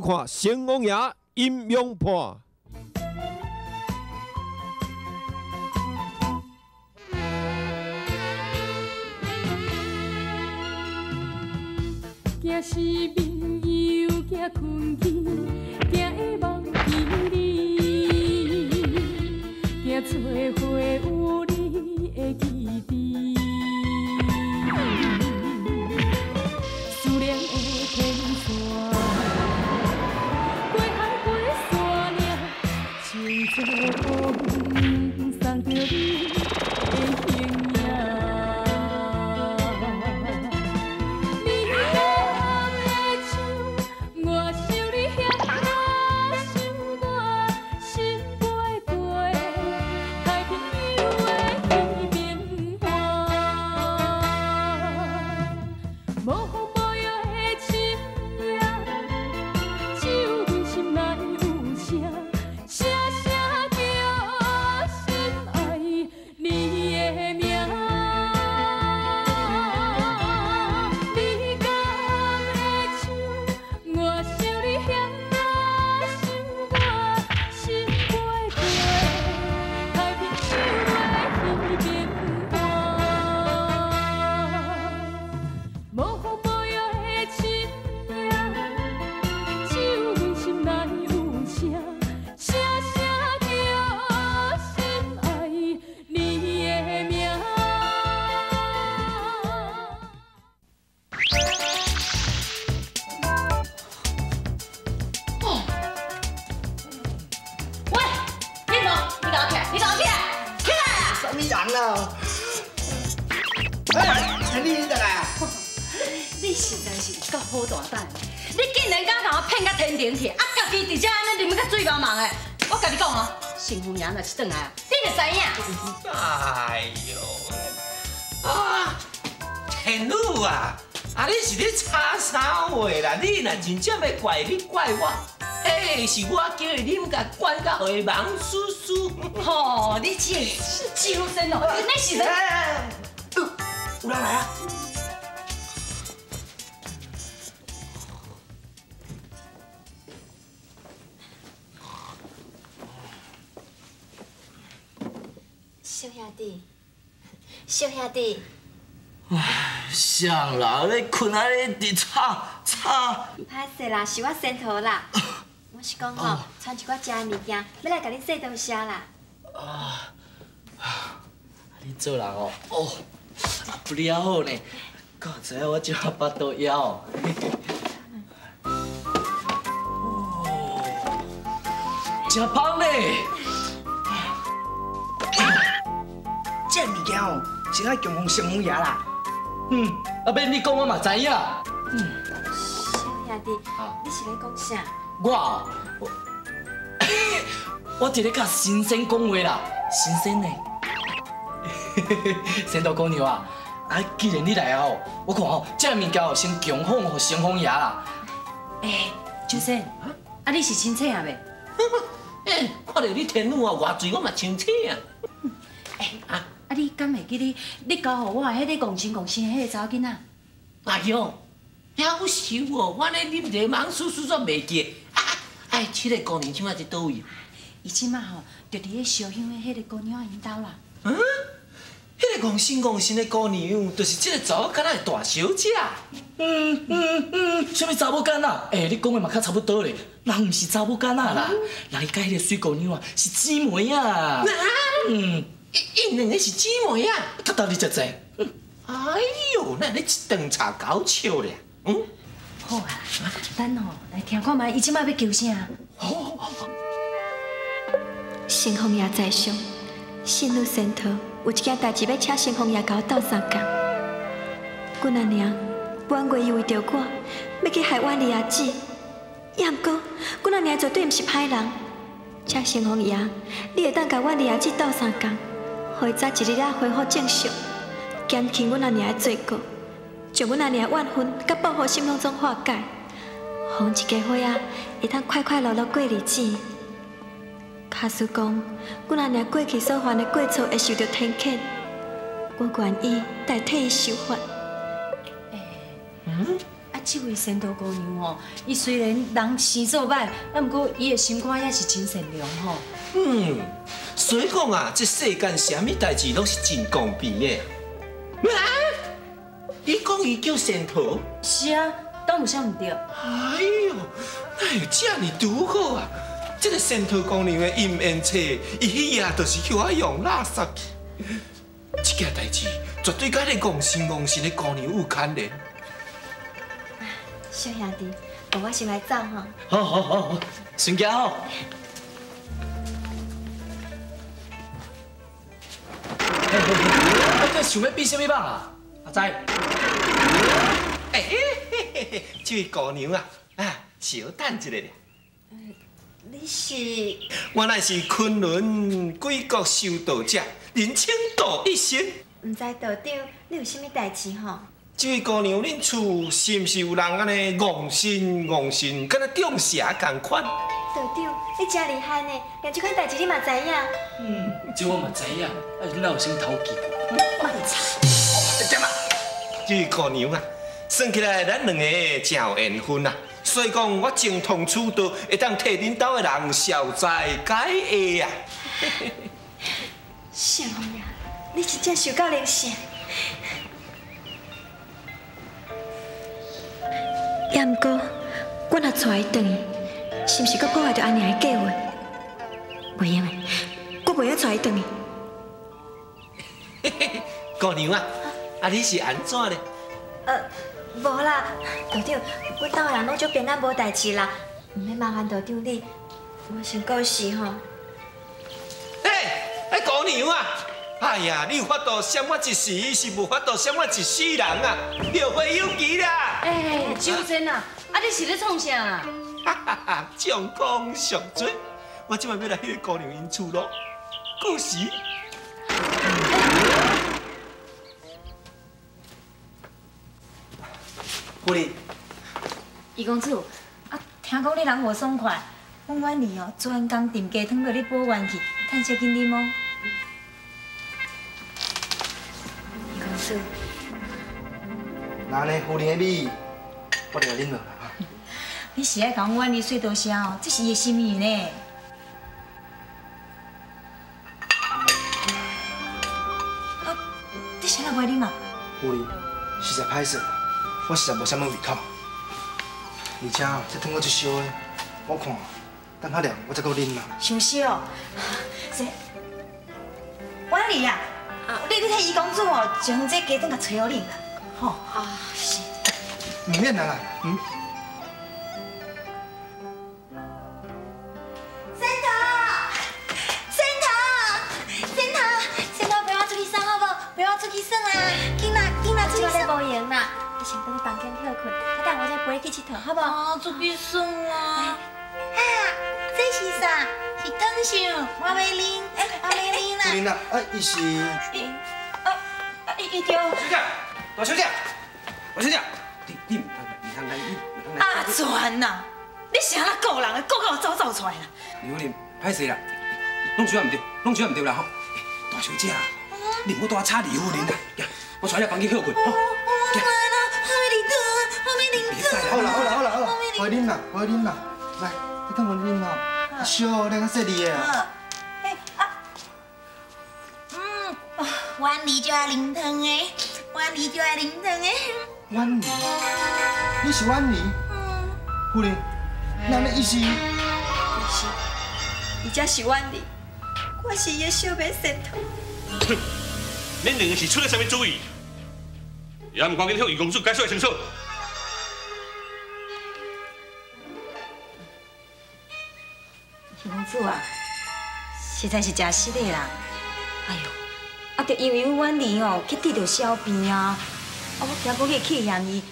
看成王爷阴阳判。惊失眠又惊睏去，惊会梦见你，惊做伙有你的记忆。 转来啊！你就知影。哎呦，啊，天女啊，啊你是咧吵啥话啦？你若真正要怪，你怪我。哎，是我叫你唔甲管到会忙叔叔。吼，你这是招生哦，你是人。有人来啊！小兄弟，唉，谁啦？你困啊，你直吵吵。歹势啦，是我先头啦。我是讲吼，穿一寡食的物件，要来甲你洗东西啦。啊，你做人哦，哦，不了好呢。搞知影我只下巴肚枵。哦，真胖呢。 这物件哦，是咱强红城隍爷啦。嗯，阿伯你讲我嘛知影。嗯，小兄弟，你是咧讲啥？我伫咧甲先生讲话啦。先生呢？先头姑娘啊，啊，既然你来哦，我看哦，这物件哦先供奉给城隍爷啦。哎，周生，啊你是清醒啊未？哎，看到你天女啊，偌醉我嘛清醒啊。哎啊！ 啊！你敢会记你交予我迄个怣生迄个查某囡仔？哎呦，夭寿哦！我咧恁迷茫叔叔煞袂记。哎，七个姑娘即摆伫倒位？伊即摆吼，就伫迄烧香迄个姑娘因兜啦。嗯，迄个怣生的姑娘，就是即个查某囡仔的大小姐。什么查某囡仔？哎，你讲的嘛较差不多咧。人毋是查某囡仔啦，人伊甲迄个水姑娘啊是姊妹啊。嗯。 一两个是姊妹啊，他到底就知。哎呦，那你一顿茶搞笑咧。嗯，好啊，咱哦来听看卖，伊即摆要求啥？好。城隍爷在上，仙女仙桃有一件代志要请城隍爷甲我斗相共。姑娘娘，冤家伊为着我，要去害我二阿姊。也毋过，姑娘娘绝对毋是歹人，请城隍爷，你会当甲我二阿姊斗相共。 会早一日啊恢复正常，减轻阮阿娘的罪过，将阮阿娘的怨恨甲报复心拢总化解，互阮一家伙啊会通快快乐乐过日子。假使讲阮阿娘过去所犯的过错会受到天谴，我愿意代替伊受罚。哎，啊，这位仙都姑娘吼，伊虽然人生做歹，啊，不过伊的心肝也是真善良吼。嗯，所以讲啊，这世间啥物代志拢是真公平的。啊！你讲伊叫仙桃？是啊，当有啥唔对？哎呦，哎呦，这你拄好啊！这个仙桃姑娘的姻缘册，伊迄夜就是叫我用垃圾。 这件代志绝对甲你戆神的姑娘有牵连。小兄弟，我先来走哈。好，先行哦。啊，这想要比什么肉啊？阿仔，哎，这位姑娘啊，啊，稍等一下咧。你是？我乃是昆仑贵国修道者。 人称道一仙，唔知道长，你有啥物代志吼？这位姑娘，恁厝是毋是有人安尼戆神，敢若中邪共款？道长，你真厉害呢，连这款代志你嘛知影？嗯，这我嘛知影，啊，哪有啥偷鸡？慢查，点啊！这位姑娘啊，算起来咱两个真有缘分啊，所以讲我精通此道，会当替恁兜的人消灾解厄啊。小姑娘，你真正受到灵性，也毋过，我若带伊转去，是毋是阁破坏着阿娘的计划？袂用的，我袂晓带伊转去。嘿嘿，姑娘啊，啊你是安怎呢？无啦，道长，阮兜的人拢足平安，无代志啦，毋免麻烦道长你，我先告辞吼。 哎，姑娘啊！哎呀，你有法度闪我一时，是无法度闪我一世人啊！后会有期啦！哎，周真啊，啊你是咧创啥啊？哈哈哈，上功上罪！我今晚要来迄个姑娘因厝咯，故事。夫人，二公主，啊，听讲你人无爽快，阮婉儿哦，专工炖鸡汤落你补元去。 趁小金啉哦，二公主。那呢，夫人的米，我来啉落啦哈。你是爱讲阮哩水多声哦，这是伊的心意呢。啊，你谁来陪你嘛？夫人，实在歹势，我实在无啥物胃口，而且哦，这汤我一烧的，我看等较凉，我再搁啉啦。想死哦！ 婉儿啊，你去替姨公主哦，将这鸡蛋甲炊好哩啦，吼啊是。唔免啦，嗯。仙桃，陪我出去耍好不？陪我出去耍啊！今仔出去耍无闲啦，你先回去房间歇困，啊等我再陪你去佚佗好不？啊，出去耍啊！啊，这是啥？ 是糖秀，我要啉啦。林娜，啊，伊是，伊对。大小姐，你，阿全呐，你是安那个人啊，个走出来啦。刘玲，歹势啦，弄出来唔对啦吼。大小姐啊，你唔好带吵刘玲啦，我带你房间休困吼。我要啉汤，好啦，我要啉啦，来，你等我啉啦。 小，两个说你耶。婉儿就爱啉汤诶，婉儿，你是婉儿？嗯。夫人，那你意思？你才是婉儿，我是伊小妹仙桃。哼，恁两个是出了什么主意？也唔赶紧向二公主解释清楚。 公主啊，实在是真失礼啦！哎呦，啊，就因为阮儿哦去得着小病啊，啊，我惊讲去气嫌伊，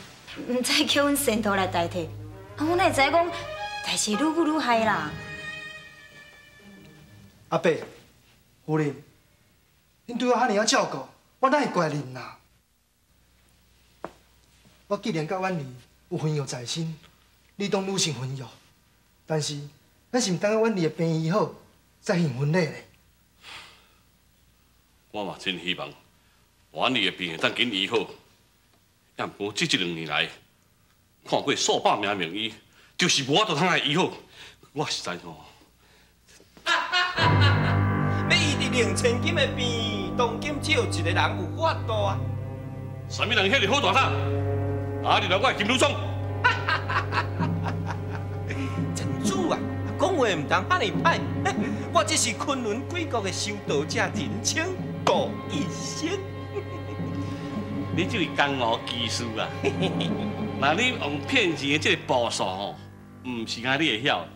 唔知叫阮仙桃来代替，啊，我哪会知讲代志愈久愈害啦！阿伯，夫人，恁对我遐尼啊照顾，我哪会怪恁啦？我既然甲阮儿有婚约在身，你当女性婚约，但是。 咱是毋等到阮二个病医好，才行婚礼嘞。我嘛真希望，阮二个病会当紧医好。也毋过这一两年来，看过数百名名医，就是无度通来医好。我实在吼，要医治2000金的病，当今只有一个人有法度啊！什么人遐尼好大胆？啊！你来我的金牛装。城主啊，讲话唔通安尼歹，我只是昆仑贵国的修道者，人称顾医生。你这位江湖技术啊！那你用骗钱的这个步数吼，唔是讲你会晓，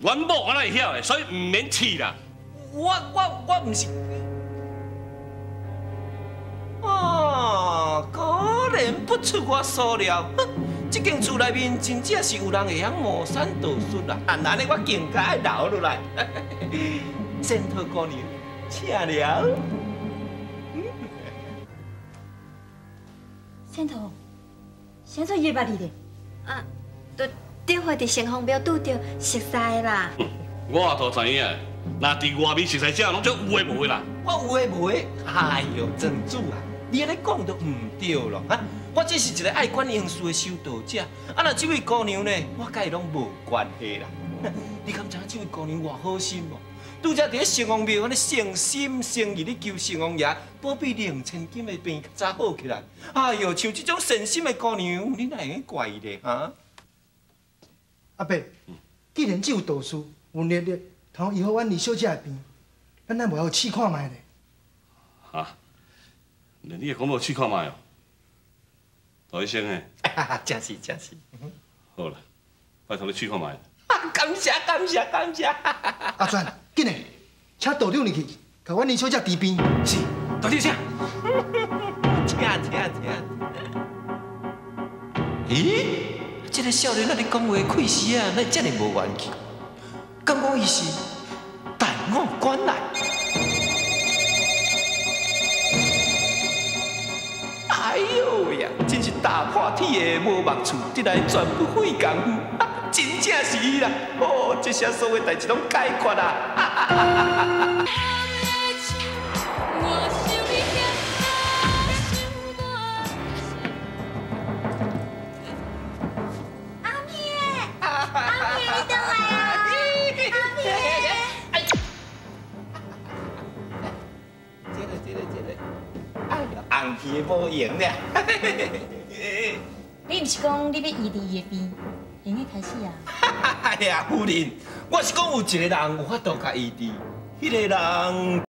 阮某我哪会晓的，所以唔免试啦。我唔是。哦，果然不出我所料，这间厝内面真正是有人会晓茅山道术啦。啊，那呢我更加爱留落来。仙桃姑娘，请了。仙桃。 啥做夜捌你的？啊，都顶回伫城隍庙拄着熟识啦。我都知影，那伫外面熟识者拢做有诶无诶啦。我有诶无诶，哎呦，真主啊，你安尼讲都唔对咯啊！我只是一个爱管应事诶修道者，啊那这位姑娘呢，我甲伊拢无关系啦。你敢知影这位姑娘偌好心无？拄则伫咧城隍庙安尼诚心诚意咧求城隍爷保庇2000金的病早好起来。哎呦，像这种善心的姑娘，你哪会怪伊咧？哈！阿伯，既然只有道士文烈烈通医好阮二小姐的病，咱哪袂有试看卖咧？啊！你会讲要试看卖哦？大医生诶！真是真是。好啦，拜托你试看卖。感谢感谢感谢！阿全。 紧嘞，请道长入去，甲阮二小姐治病。是，大先生。请。咦？这个少年仔咧讲话开始啊，那真哩无元气。敢讲伊是大我官来？哎呦呀，真是打破铁的无目处，得来全不费工夫。 真正是伊啦！哦，这些所有代志拢解决啦！阿妹，阿妹，你等我呀！阿妹，哎，这个，哎呦，红皮无用咧！你唔是讲你要异地的病？ 已经开始啊！哎呀，夫人，我是讲有一个人有法度甲医治，迄个人。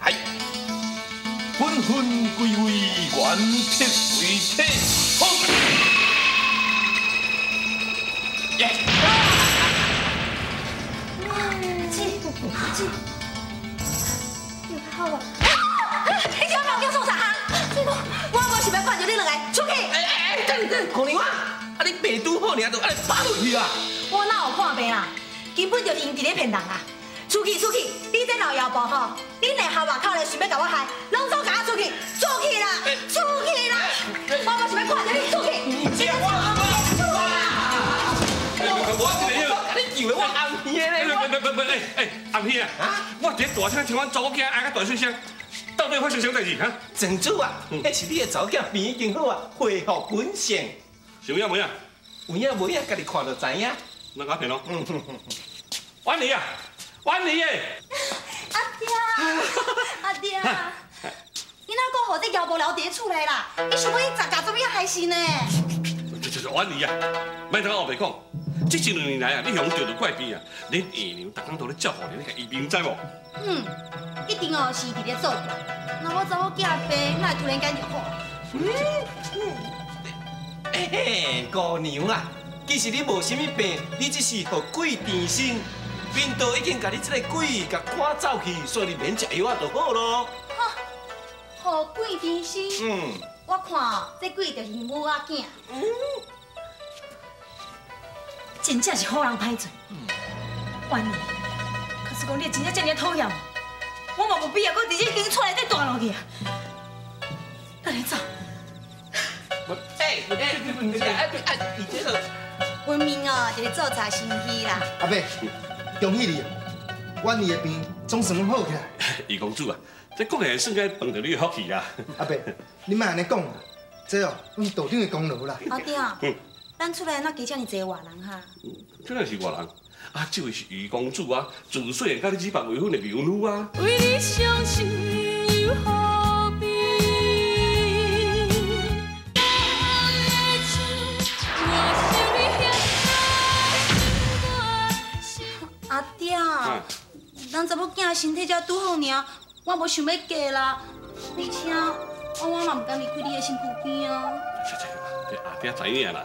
哎，纷纷归位，原撇为体。我不记得，又靠我。你今晚叫做啥？我是要灌着你两个出去。哎，等，姑娘啊，你病拄好尔，就安尼拔落去啊？我哪有看病啊？根本就是因伫咧骗人啊！出去，你这老妖婆吼，你内下外口咧想要甲我害，拢总甲我出去啦，我嘛想要看着你出去。你我暗兄嘞！暗兄啊！我伫大声听阮查某囝嗌个大细声，到底发生啥代志啊？庄主啊，那是你的查某囝病已经好啊，恢复本性。有影无影？有影，家己看就知影。哪敢骗侬？婉妮啊，婉妮诶！阿爹，你哪个好在摇无聊跌出来啦？你想要伊咋个这么样害死呢？就是婉妮啊，别同我后白讲。 这一两年来啊，你向着怪病啊，恁姨娘逐天都咧照顾恁个医病，知无？嗯，一定哦是伫咧做怪。那我查某囝病，哪会突然间就好？嘿嘿，姑娘啊，其实你无啥物病，你只是互鬼缠身，病道已经甲你这个鬼甲赶走去，所以免食药啊就好咯。哈，互鬼缠身。嗯，我看哦，这鬼就是母仔囝。嗯。 真正是好人歹做，万年。可是讲你真正这么讨厌我，我嘛无必要，佮直接已经出来再堕落去啊！咱来走。哎，你这个文明哦，就是做贼心虚啦。阿伯，恭喜你，万年的病总算好起来。二公主啊，这果然算该碰到你福气啦。阿伯，你莫安尼讲啦，这哦，阮道长的功劳啦。阿爹。 咱出来那加遮尼侪外人哈，真正是外人啊！这位是余公主啊，自细汉甲你结拜为婚的苗女啊。为你伤心又何必？阿爹，咱查某囝身体才拄好尔，我无想要嫁啦，而且我嘛唔敢离开你的身躯边啊。阿爹知影啦。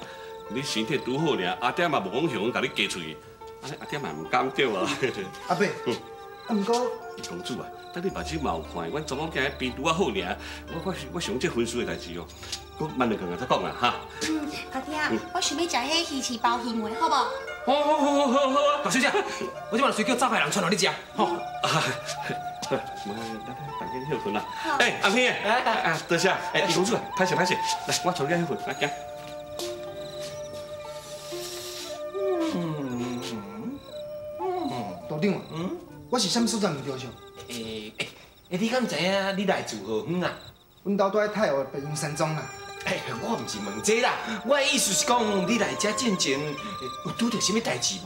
你身体拄好尔，阿爹嘛无讲向阮甲你嫁出去，安尼阿爹嘛唔甘对啊。阿伯，啊唔过，公主啊，等你目睭嘛有看，阮昨昏今日病拄啊好尔，我想这婚事的代志哦，我慢两工再讲啦哈。嗯，阿爹，我想要食迄鱼翅包鱼糜，好不？好，大小姐，我即马随叫招牌人传互你食，吼。妈，大家休困啦。哎，阿妹，等下，哎，公主啊，拍摄，来，我传你休困，来行。 对嘛，嗯，我是啥物所在唔着上？诶，你敢知影你来自何方啊？阮家住喺太湖白云山庄啦。我唔是问这啦，我的意思是讲，你来遮进前有拄着啥物代志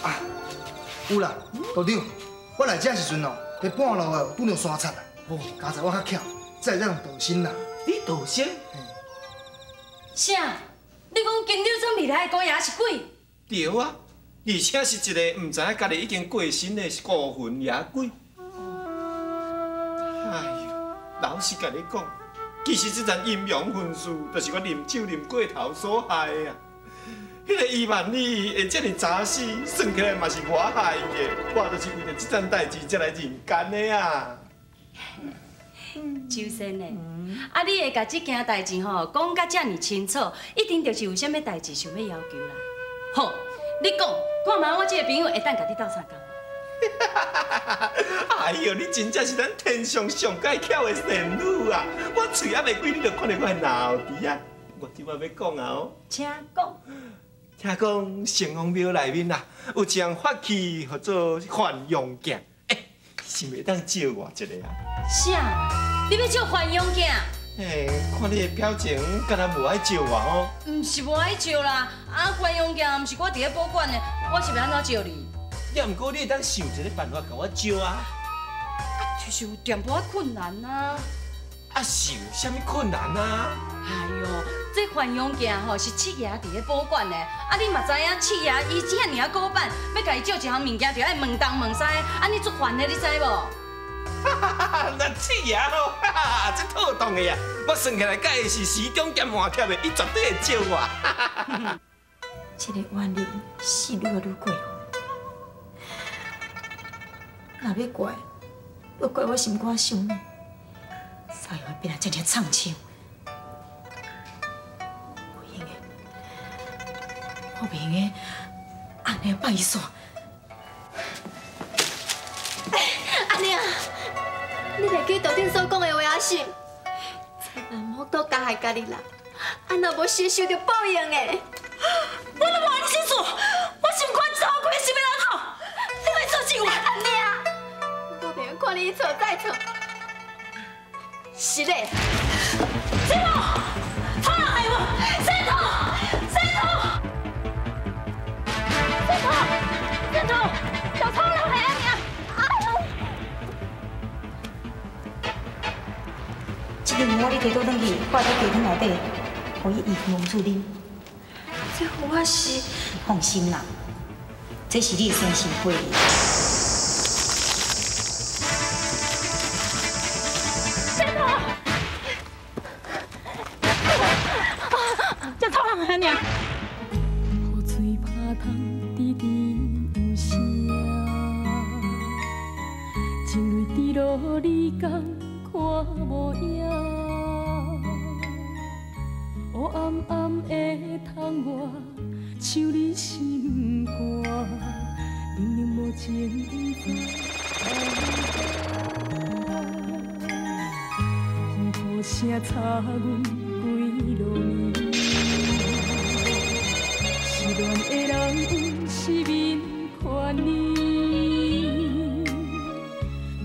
无？啊，有啦，道长，我来遮时阵哦，伫半路哦拄着山贼啦。哦，加在我较巧，才让道心啦。你道心？啥？你讲金柳镇未来的姑爷是鬼？ 对啊，而且是一个唔知影家己已经过身的孤魂野鬼。哎呀，老实甲你讲，其实这阵阴阳婚事，就是我啉酒啉过头所害的啊。迄个伊万里会这么早死，算起来嘛是我害的，我就是为了这阵代志才来人间的啊。周先生，啊，你会甲这件代志吼讲甲这么清楚，一定就是有啥物代志想要要求啦。 好，你讲，看嘛，我这个朋友会当甲你斗相共。哎呦，你真正是咱天上上界巧的仙女啊！我嘴还袂开，你就看到我的脑皮啊！我即摆要讲啊哦，请讲。听讲城隍庙内面啊，有一项法器，叫做还阳镜。是袂当借我一个啊？是啊，你要借还阳镜？ 哎，看你的表情，敢若无爱照我哦？唔是无爱照啦，啊，关阳镜唔是我伫咧保管的，我是要安怎照你？也唔过你会当想一个办法甲我照啊？啊，就是有淡薄仔困难啊。啊，是有啥物困难啊？哎呦，这关阳镜吼是七爷伫咧保管的，啊，你嘛知影七爷伊遮尔啊古板，要甲伊照一项物件，就爱问东问西，安尼足烦的，你知无？ 哈，那七爷哦，哈，这妥当的呀！我算起来，甲伊是时中兼换贴的，伊绝对会照我。这个怨念是愈来愈过分。若要怪，要怪我心肝伤，才会变啊这么苍笑。不行的，我不行的，安尼拜煞。 阿娘，你袂记昨天所讲的话是？千万莫多加害家己人，啊若无先受着报应的。我都无安尼想做，我心肝走过，心要哪做？你袂做真话，阿娘。我袂用看你一错再错。是嘞，师傅，拖人害我，师傅，师傅，师傅，师傅，小偷人害阿娘。 这个我你提倒转去，挂在鸡汤内底，可以预防溶出恁。这我是放心啦，这是你的生辰八字。 我心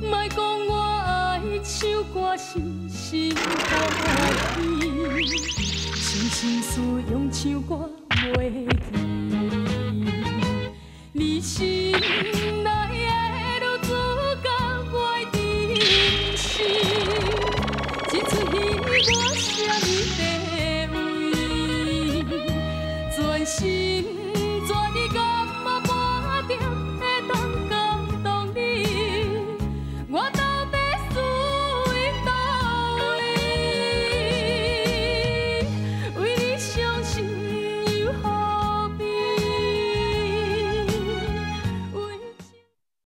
内的女子，甲我定是一撮鱼，我是。